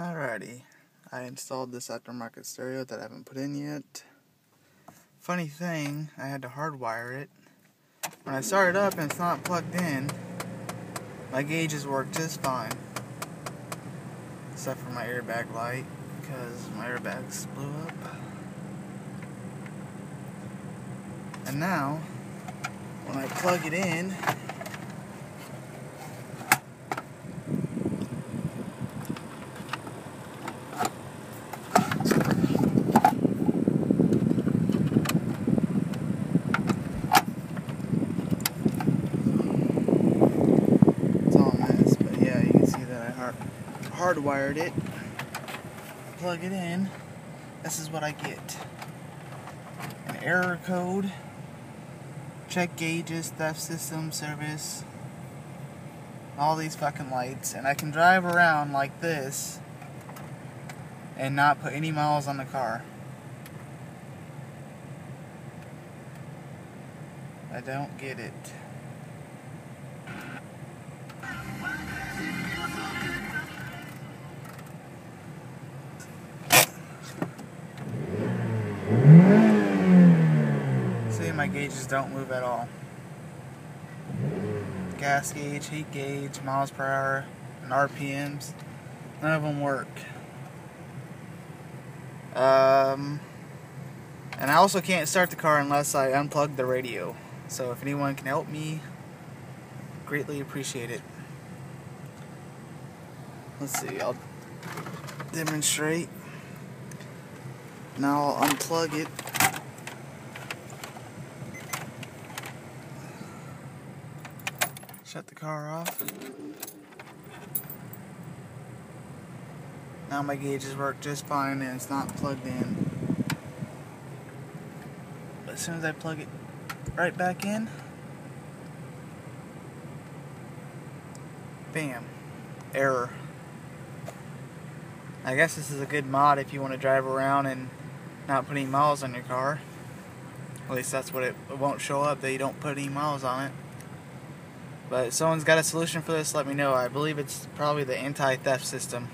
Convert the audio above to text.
Alrighty, I installed this aftermarket stereo that I haven't put in yet. Funny thing, I had to hardwire it. When I start it up and it's not plugged in, my gauges work just fine. Except for my airbag light, because my airbags blew up. And now, when I plug it in, hardwired it, plug it in, this is what I get. An error code, check gauges, theft system, service, all these fucking lights, and I can drive around like this and not put any miles on the car. I don't get it. My gauges don't move at all. Gas gauge, heat gauge, miles per hour, and RPMs. None of them work. And I also can't start the car unless I unplug the radio. So if anyone can help me, greatly appreciate it. Let's see, I'll demonstrate. Now I'll unplug it. Shut the car off. Now my gauges work just fine and it's not plugged in. As soon as I plug it right back in, bam, error. I guess this is a good mod if you want to drive around and not put any miles on your car. At least that's what it won't show up, that you don't put any miles on it. But if someone's got a solution for this, let me know. I believe it's probably the anti-theft system.